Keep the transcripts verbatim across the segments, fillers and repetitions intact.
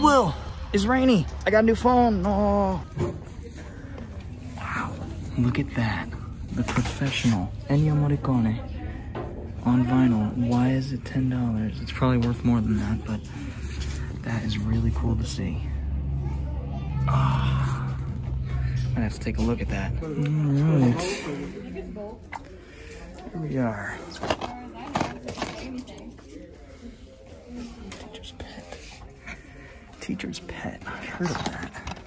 Goodwill is rainy. I got a new phone. Oh. Wow. Look at that. The Professional. Ennio Morricone. On vinyl. Why is it ten dollars? It's probably worth more than that, but that is really cool to see. Ah. Oh. I'd have to take a look at that. All right. Here we are. Teacher's Pet. Teacher's Pet. I've heard of that.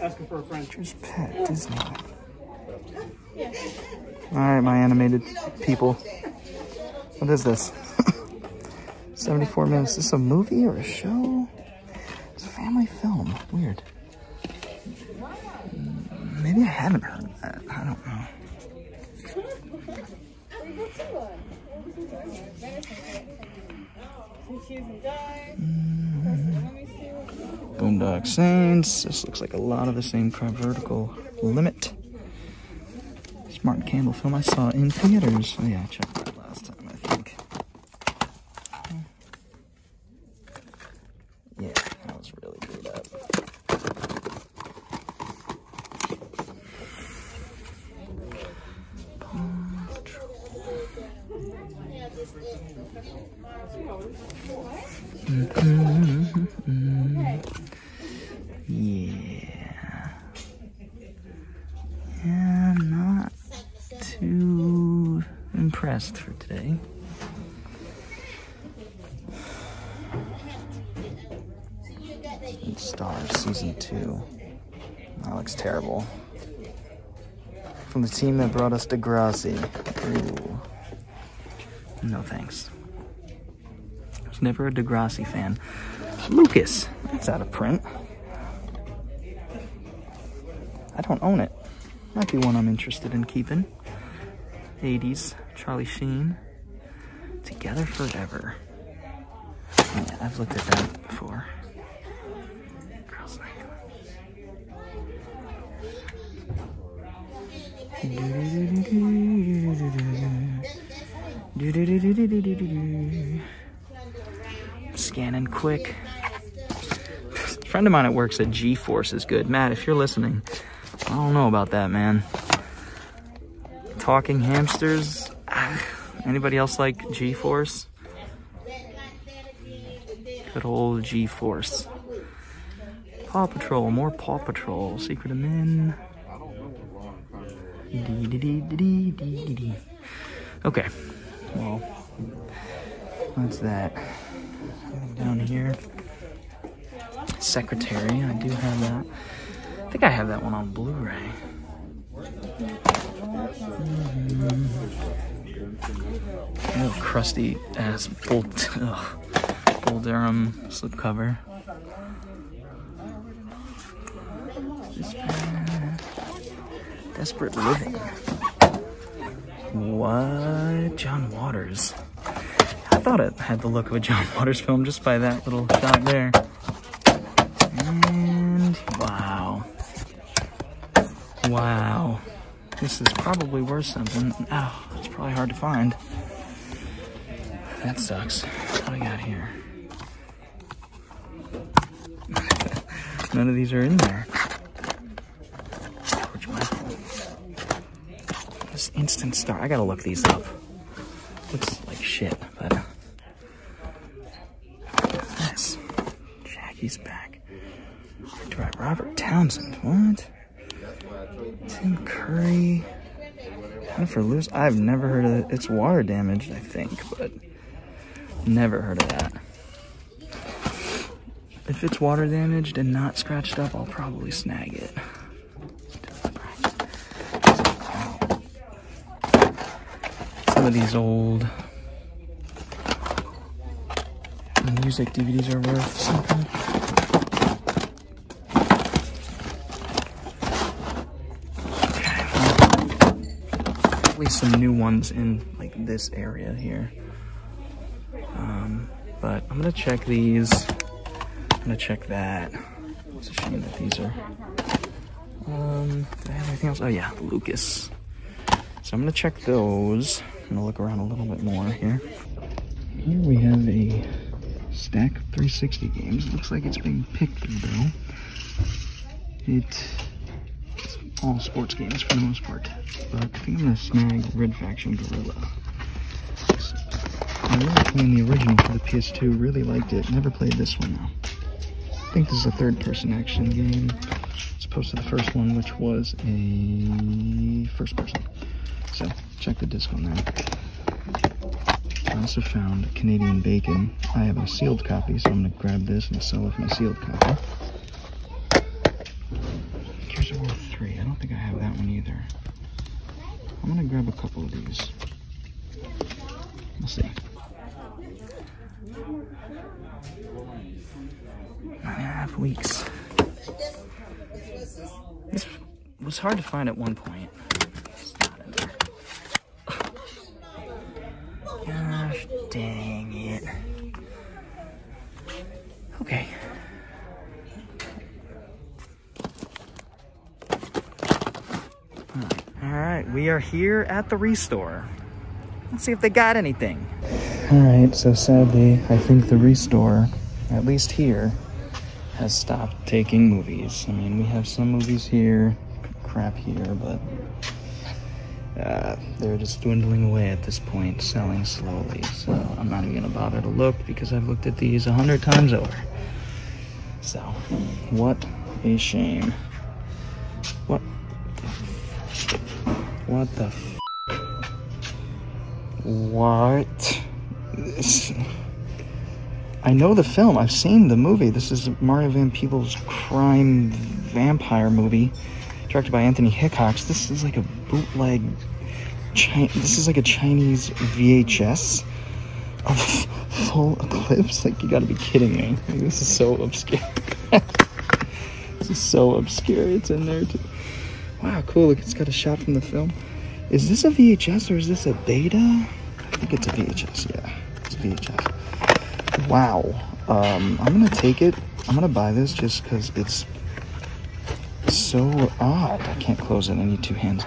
Asking for a friend. Teacher's Pet. Disney. All right, my animated people. What is this? seventy-four minutes. Is this a movie or a show? It's a family film. Weird. Maybe I haven't heard of that. I don't know. Boondock Saints. This looks like a lot of the same from Vertical Limit. This Martin Campbell film I saw in theaters. Oh, yeah, I checked that last time. Yeah, that was really good up. Paw Patrol. Yeah. Yeah, not too impressed for today. Stars season two. That looks terrible. From the team that brought us DeGrassi. Ooh. No thanks. I was never a DeGrassi fan. Lucas! That's out of print. I don't own it. Might be one I'm interested in keeping. eighties. Charlie Sheen. Together Forever. Yeah, I've looked at that before. Scanning quick. A friend of mine at work said G Force is good. Matt, if you're listening, I don't know about that, man. Talking hamsters. Anybody else like G Force? Good old G Force. Paw Patrol, more Paw Patrol. Secret of Min. Okay, well, what's that? Down here, Secretary, I do have that. I think I have that one on Blu-ray. Mm-hmm. Oh, crusty ass Bull, ugh, Bull Durham slipcover. Desperate Living. What? John Waters. I thought it had the look of a John Waters film just by that little shot there. And wow. Wow. This is probably worth something. Oh, it's probably hard to find. That sucks. What do I got here? None of these are in there. Instant Star. I gotta look these up. Looks like shit, but. What's this? Jackie's Back. Right, Robert Townsend. What? Tim Curry. Jennifer Lewis. I've never heard of it. It's water damaged, I think, but never heard of that. If it's water damaged and not scratched up, I'll probably snag it. Some of these old music D V Ds are worth something. Okay, well, at least some new ones in like this area here. Um, but I'm gonna check these. I'm gonna check that. It's a shame that these are. Um, do I have anything else? Oh yeah, Lucas. So I'm gonna check those. I'm gonna look around a little bit more here. Here we have a stack of three sixty games. It looks like it's being picked though. It's all sports games for the most part. But I think I'm gonna snag Red Faction Guerrilla. So, I love playing the original for the P S two, really liked it. Never played this one though. I think this is a third person action game as opposed to the first one, which was a first person. So check the disc on that. I also found Canadian Bacon. I have a sealed copy, so I'm going to grab this and sell off my sealed copy. Gears of War three. I don't think I have that one either. I'm going to grab a couple of these. We'll see. Nine and a half weeks. This was hard to find at one point. Dang it. Okay. Alright, all right. We are here at the ReStore. Let's see if they got anything. Alright, so sadly, I think the ReStore, at least here, has stopped taking movies. I mean, we have some movies here, crap here, but Uh, they're just dwindling away at this point, selling slowly, so I'm not even gonna bother to look because I've looked at these a hundred times over. So, what a shame. What the f what the f what? This I know the film, I've seen the movie. This is Mario Van Peebles' crime vampire movie, directed by Anthony Hickox. This is like a bootleg, Chi this is like a Chinese V H S of Full Eclipse. Like, you gotta be kidding me. Like, this is so obscure. This is so obscure, it's in there too. Wow, cool, look, it's got a shot from the film. Is this a V H S or is this a beta? I think it's a V H S, yeah, it's V H S. Wow, um, I'm gonna take it. I'm gonna buy this just cause it's so odd. I can't close it, I need two hands.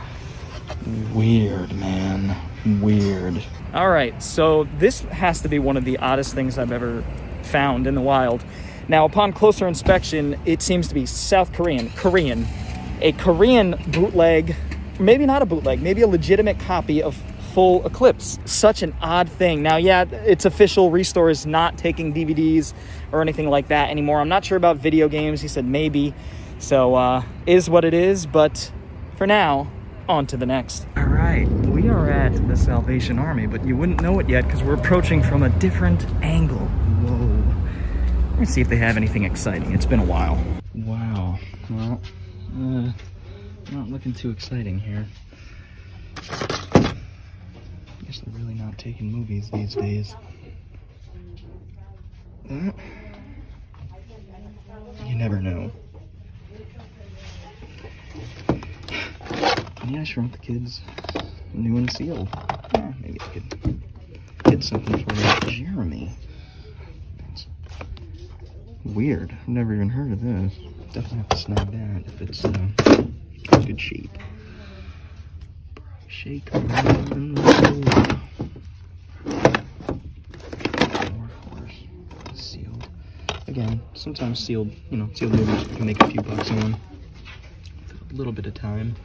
Weird, man, weird. All right, so this has to be one of the oddest things I've ever found in the wild. Now, upon closer inspection, it seems to be South Korean, Korean, a Korean bootleg, maybe not a bootleg, maybe a legitimate copy of Full Eclipse. Such an odd thing. Now, yeah, it's official. ReStore is not taking D V Ds or anything like that anymore. I'm not sure about video games. He said maybe. So, uh, is what it is, but for now, on to the next. All right, we are at the Salvation Army, but you wouldn't know it yet because we're approaching from a different angle. Whoa. Let's see if they have anything exciting. It's been a while. Wow. Well, uh, not looking too exciting here. I guess they're really not taking movies these days. That? You never know. Yeah, I shrunk the kids. New and sealed. Yeah, maybe I could get something for them. Jeremy. That's weird. I've never even heard of this. Definitely have to snag that if it's uh, in good shape. Shake. More horse. Sealed. Again, sometimes sealed, you know, sealed movies can make a few bucks on them. A little bit of time.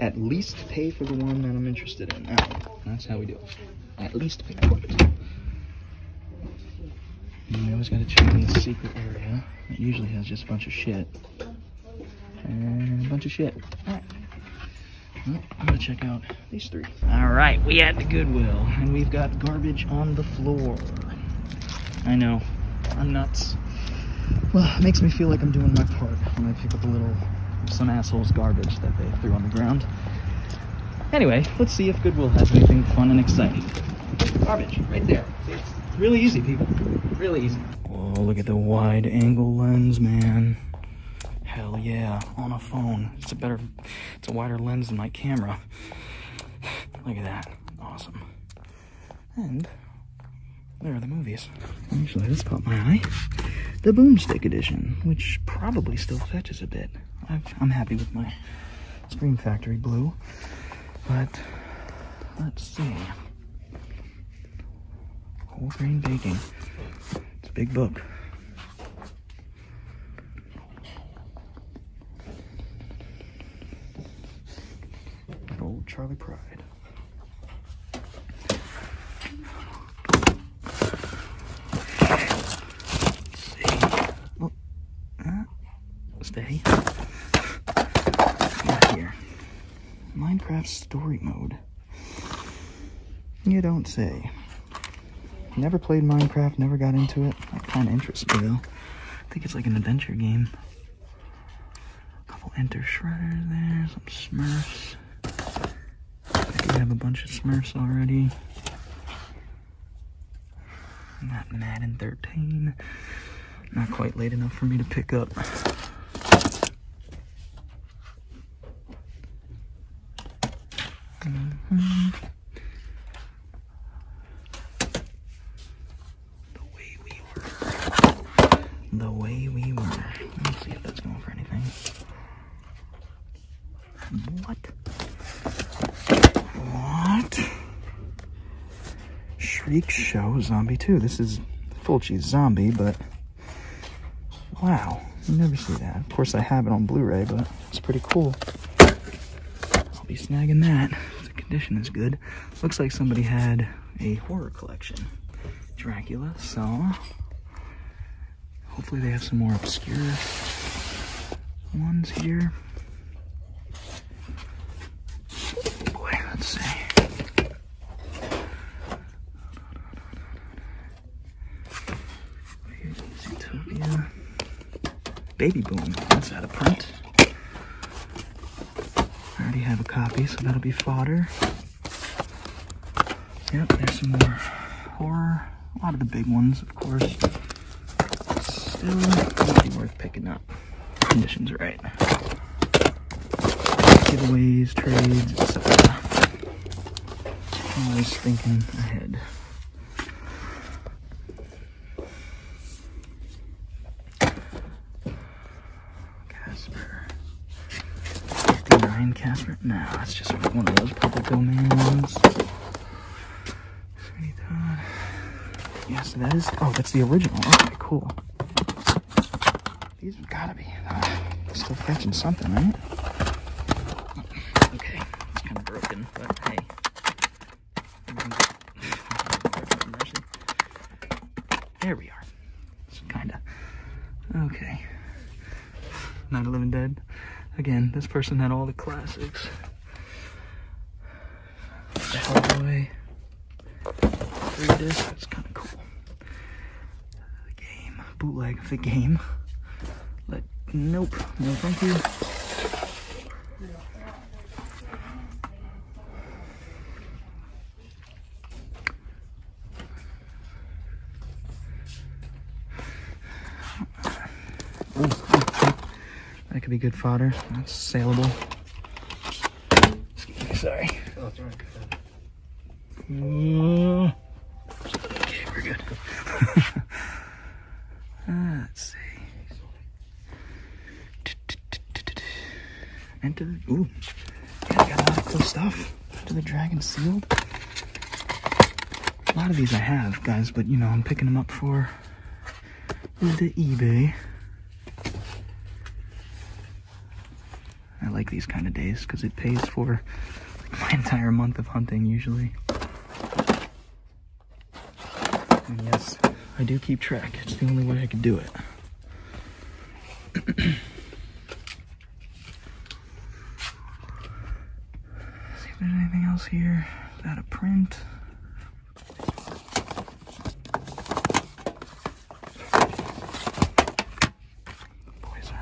At least pay for the one that I'm interested in. Oh, that's how we do it. At least pay for it. You always gotta check in the secret area. It usually has just a bunch of shit. And a bunch of shit. Alright. Well, I'm gonna check out these three. Alright, we at the Goodwill. And we've got garbage on the floor. I know. I'm nuts. Well, it makes me feel like I'm doing my part when I pick up a little... some asshole's garbage that they threw on the ground. Anyway, let's see if Goodwill has anything fun and exciting. Garbage, right there. It's really easy, people. Really easy. Oh, look at the wide angle lens, man. Hell yeah, on a phone. It's a better, it's a wider lens than my camera. Look at that, awesome. And there are the movies. Actually, this caught my eye. The Boomstick Edition, which probably still fetches a bit. I've, I'm happy with my Scream Factory blue, but let's see. Wolverine Baking. It's a big book. An old Charlie Pride. Let's see. Oh, uh, stay. What's got here? Minecraft Story Mode. You don't say. Never played Minecraft, never got into it. That kind of interests me though. I think it's like an adventure game. A couple Enter Shredders there, some Smurfs. I do have a bunch of Smurfs already. I'm not Madden thirteen. Not quite late enough for me to pick up. Mm-hmm. The way we were. Let's see if that's going for anything. What? What? Shriek Show Zombie two. This is Fulci's Zombie, but wow, you never see that. Of course I have it on Blu-ray, but it's pretty cool. I'll be snagging that. The condition is good. Looks like somebody had a horror collection. Dracula, Saw. Hopefully they have some more obscure ones here. Oh boy, let's see. Here's Utopia. Baby Boom, that's out of print. I already have a copy, so that'll be fodder. Yep, there's some more horror. A lot of the big ones, of course. Still, it'll be worth picking up. Conditions right. Giveaways, trades, et cetera. Always thinking ahead. Casper. fifty-nine Casper? No, that's just one of those public domain ones. Yeah, so that is. Oh, that's the original. Okay, cool. These have gotta be uh, still fetching something, right? Okay, it's kind of broken, but hey. There we are. It's kinda. Okay. Night of the Living Dead. Again, this person had all the classics. Hellboy. Through this, that's kinda cool. The game. Bootleg of the game. Nope, no thank you. Ooh, that could be good fodder. That's saleable. Excuse me, sorry. Oh, that's right. Mm. Okay, we're good. uh, let's see. Enter the, ooh, yeah, I got a lot of cool stuff. Enter the Dragon Sealed. A lot of these I have, guys, but you know, I'm picking them up for the eBay. I like these kind of days because it pays for like, my entire month of hunting usually. And yes, I do keep track. It's the only way I can do it. There's anything else here? Is that a print? Poison.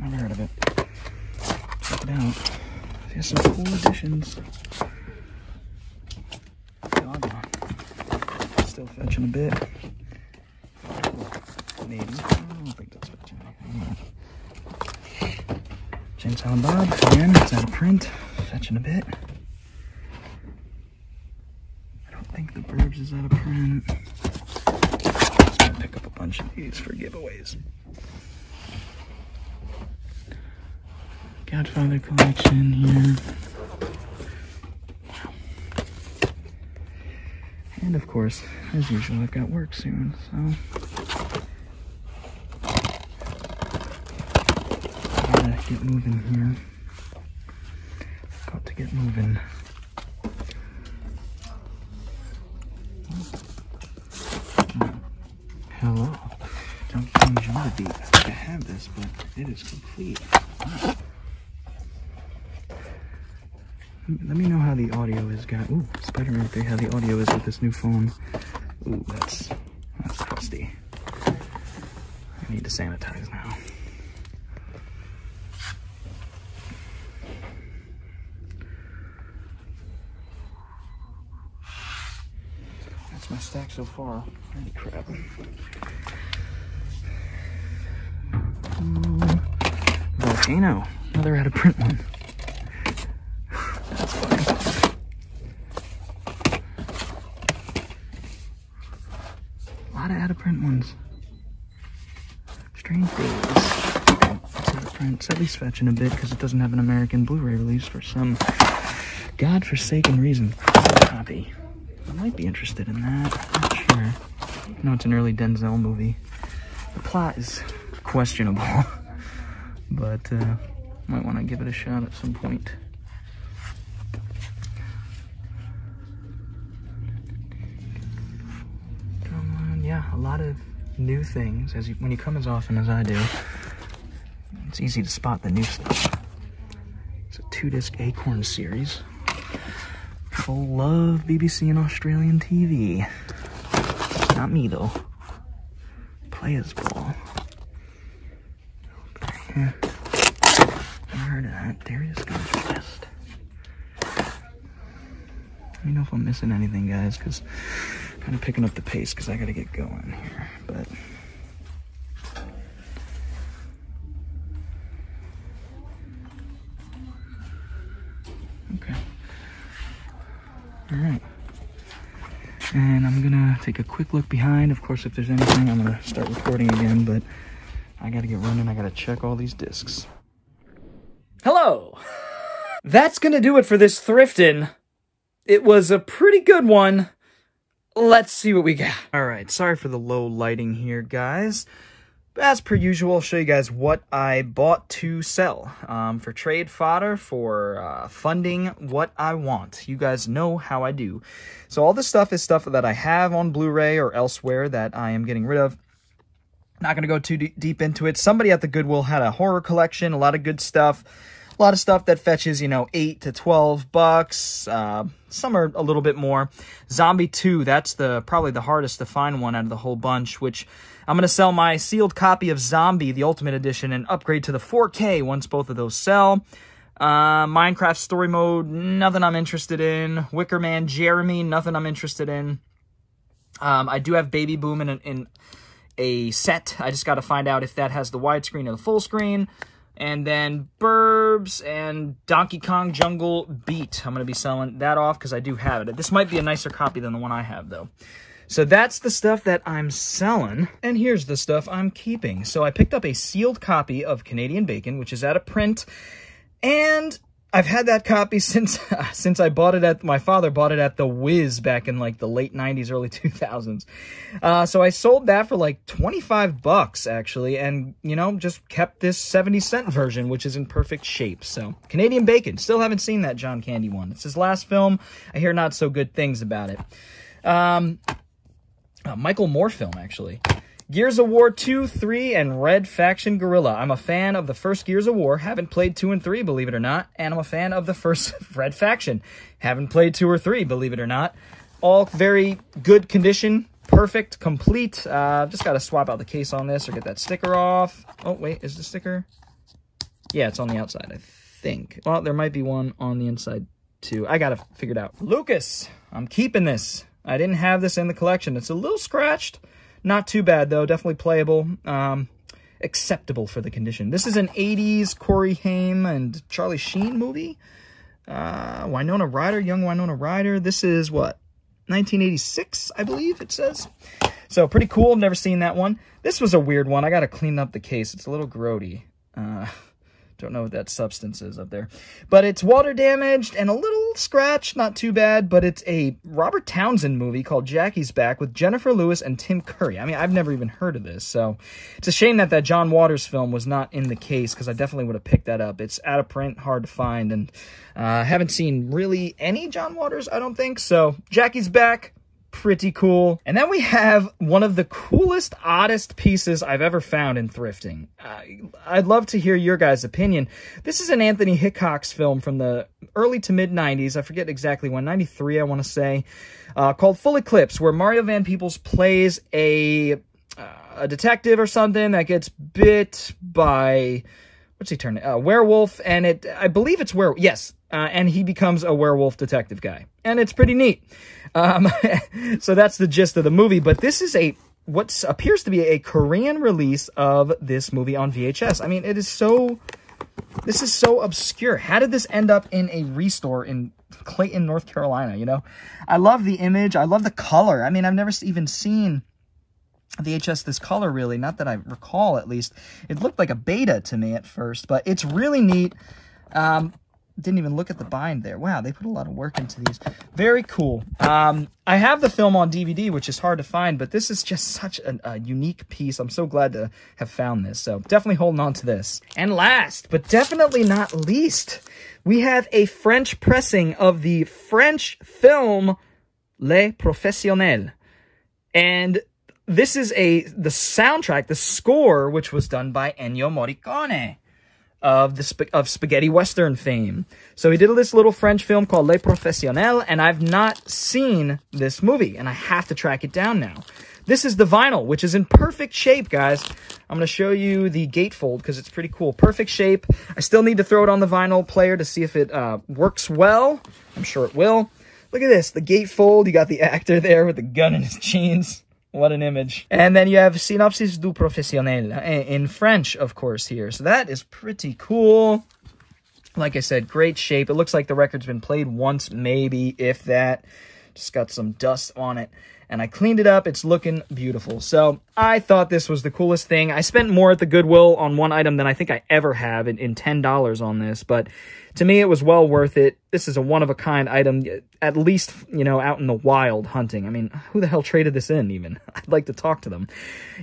Never heard of it. Check it out. There's some cool additions. Dogma. Still fetching a bit. Maybe. I don't think that's fetching anything. James Allen Bob. Again, it's out of print. Fetching a bit. Is out of print. Just gonna pick up a bunch of these for giveaways. Godfather collection here. Wow. And of course, as usual, I've got work soon, so I gotta get moving here. Got to get moving. Hello. Don't change your beat. I have this, but it is complete. Wow. Let me know how the audio is, guys. Ooh, Spider-Man three, how the audio is with this new phone. Ooh, that's, that's crusty. I need to sanitize now. That's my stack so far. Holy crap. Ooh, volcano. Another out-of-print one. Out-of-print ones. Strange Days. Out-of-print. At least fetching a bit because it doesn't have an American Blu-ray release for some godforsaken reason. Copy. I might be interested in that. I'm not sure. No, it's an early Denzel movie. The plot is questionable, but uh, might want to give it a shot at some point. A lot of new things. As you, when you come as often as I do, it's easy to spot the new stuff. It's a two-disc Acorn series. Full of B B C and Australian T V. Not me though. Players Ball. Okay. I heard of that. Darius Goes West. Let me know if I'm missing anything, guys, because kind of picking up the pace because I gotta get going here, but okay. All right, and I'm gonna take a quick look behind. Of course, if there's anything, I'm gonna start recording again, but I gotta get running. I gotta check all these discs. Hello. That's gonna do it for this thriftin'. It was a pretty good one. Let's see what we got. All right, sorry for the low lighting here, guys. As per usual, I'll show you guys what I bought to sell. Um, for trade fodder, for uh, funding what I want. You guys know how I do. So all this stuff is stuff that I have on Blu-ray or elsewhere that I am getting rid of. Not going to go too d deep into it. Somebody at the Goodwill had a horror collection, a lot of good stuff. A lot of stuff that fetches, you know, eight to twelve bucks. Uh, some are a little bit more. Zombie two, that's the probably the hardest to find one out of the whole bunch, which I'm going to sell my sealed copy of Zombie, the Ultimate Edition, and upgrade to the four K once both of those sell. Uh, Minecraft Story Mode, nothing I'm interested in. Wickerman Jeremy, nothing I'm interested in. Um, I do have Baby Boom in, in a set. I just got to find out if that has the widescreen or the full screen. And then Burbs and Donkey Kong Jungle Beat. I'm going to be selling that off because I do have it. This might be a nicer copy than the one I have, though. So that's the stuff that I'm selling. And here's the stuff I'm keeping. So I picked up a sealed copy of Canadian Bacon, which is out of print. And I've had that copy since since I bought it at, my father bought it at the Wiz back in like the late nineties, early two thousands. Uh, so I sold that for like twenty-five bucks actually, and you know, just kept this seventy cent version, which is in perfect shape. So Canadian Bacon, still haven't seen that John Candy one. It's his last film. I hear not so good things about it. Um, uh, Michael Moore film actually. Gears of War two, three, and Red Faction Guerrilla. I'm a fan of the first Gears of War. Haven't played two and three, believe it or not. And I'm a fan of the first Red Faction. Haven't played two or three, believe it or not. All very good condition. Perfect. Complete. Uh, just got to swap out the case on this or get that sticker off. Oh, wait. Is the sticker? Yeah, it's on the outside, I think. Well, there might be one on the inside, too. I got to figure it out. Lucas. I'm keeping this. I didn't have this in the collection. It's a little scratched. Not too bad, though. Definitely playable. Um, acceptable for the condition. This is an eighties Corey Haim and Charlie Sheen movie. Uh, Winona Ryder, young Winona Ryder. This is, what, nineteen eighty-six, I believe it says. So, pretty cool. I've never seen that one. This was a weird one. I got to clean up the case. It's a little grody. Uh, Don't know what that substance is up there. But it's water damaged and a little scratch, not too bad, but it's a Robert Townsend movie called Jackie's Back with Jennifer Lewis and Tim Curry. I mean, I've never even heard of this, so it's a shame that that John Waters film was not in the case, because I definitely would have picked that up. It's out of print, hard to find, and I uh, haven't seen really any John Waters, I don't think, so Jackie's Back. Pretty cool. And then we have one of the coolest, oddest pieces I've ever found in thrifting. I, I'd love to hear your guys' opinion. This is an Anthony Hickox film from the early to mid nineties. I forget exactly when, ninety-three, I want to say, uh, called Full Eclipse, where Mario Van Peebles plays a, uh, a detective or something that gets bit by... What's he turn? Uh, werewolf, and it, I believe it's werewolf. Yes, uh, and he becomes a werewolf detective guy, and it's pretty neat. Um, so that's the gist of the movie, but this is a, what appears to be a Korean release of this movie on V H S. I mean, it is so, this is so obscure. How did this end up in a ReStore in Clayton, North Carolina, you know? I love the image. I love the color. I mean, I've never even seen V H S this color, really, not that I recall, at least. It looked like a beta to me at first, but it's really neat. Um, didn't even look at the bind there. Wow, they put a lot of work into these. Very cool. Um, I have the film on D V D, which is hard to find, but this is just such an, a unique piece. I'm so glad to have found this, so definitely holding on to this. And last, but definitely not least, we have a French pressing of the French film Les Professionnels. And... This is a the soundtrack, the score, which was done by Ennio Morricone of the sp of spaghetti western fame. So he did this little French film called Les Professionnels, and I've not seen this movie, and I have to track it down now. This is the vinyl, which is in perfect shape, guys. I'm going to show you the gatefold because it's pretty cool. Perfect shape. I still need to throw it on the vinyl player to see if it uh, works well. I'm sure it will. Look at this, the gatefold. You got the actor there with the gun in his jeans. What an image. And then you have Synopsis du Professionnel in French, of course, here. So that is pretty cool. Like I said, great shape. It looks like the record's been played once, maybe, if that. Just got some dust on it. And I cleaned it up. It's looking beautiful. So I thought this was the coolest thing. I spent more at the Goodwill on one item than I think I ever have in, in ten dollars on this. But to me, it was well worth it. This is a one-of-a-kind item, at least, you know, out in the wild hunting. I mean, who the hell traded this in even? I'd like to talk to them.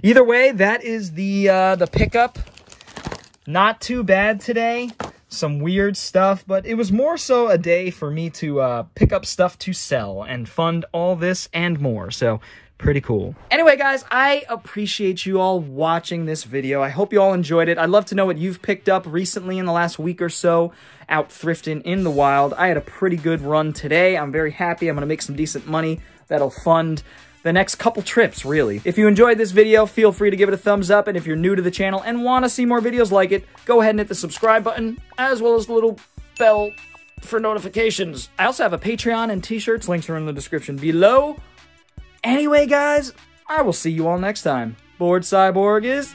Either way, that is the, uh, the pickup. Not too bad today. Some weird stuff, but it was more so a day for me to uh, pick up stuff to sell and fund all this and more, so pretty cool. Anyway, guys, I appreciate you all watching this video. I hope you all enjoyed it. I'd love to know what you've picked up recently in the last week or so out thrifting in the wild. I had a pretty good run today. I'm very happy. I'm going to make some decent money that'll fund the next couple trips, really. If you enjoyed this video, feel free to give it a thumbs up, and if you're new to the channel and want to see more videos like it, go ahead and hit the subscribe button, as well as the little bell for notifications. I also have a Patreon and t-shirts, links are in the description below. Anyway, guys, I will see you all next time. Bored Cyborg is...